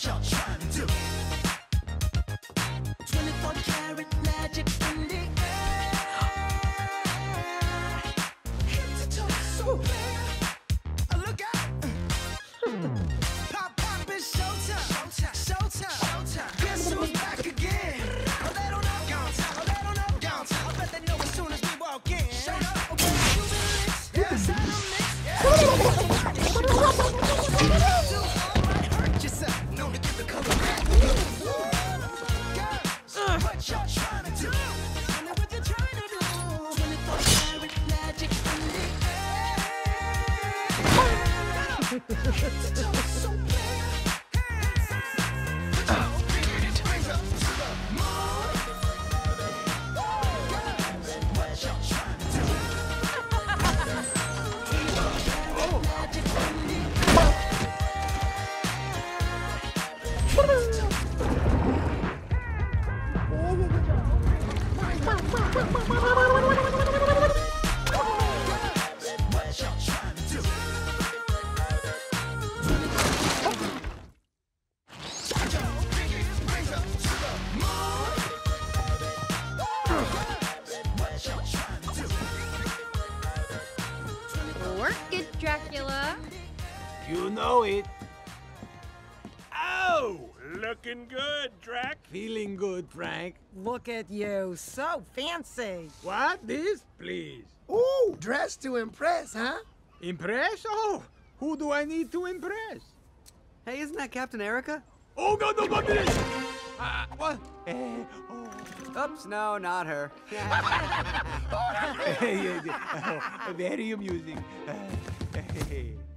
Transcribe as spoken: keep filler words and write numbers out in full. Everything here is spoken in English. what y'all trying to do. twenty-four karat magic in the air. Hit the toe so bad. Look out. Pop, pop, it's showtime. Showtime. Showtime. Showtime. Guess who's back again? Oh, they don't know. Downtown. Oh, they don't know. Downtown. I bet they know as soon as we walk in. Shut up. Okay, you minutes. Yeah, seven minutes. Yeah. Work it, Dracula. You know it. Oh, looking good, Drac. Feeling good, Frank. Look at you, so fancy. What this, please? Ooh, dress to impress, huh? Impress? Oh, who do I need to impress? Hey, isn't that Captain Erica? Oh, God, no, not this! Uh, what? Uh, oh. Oops, no, not her. Very amusing. Uh, hey.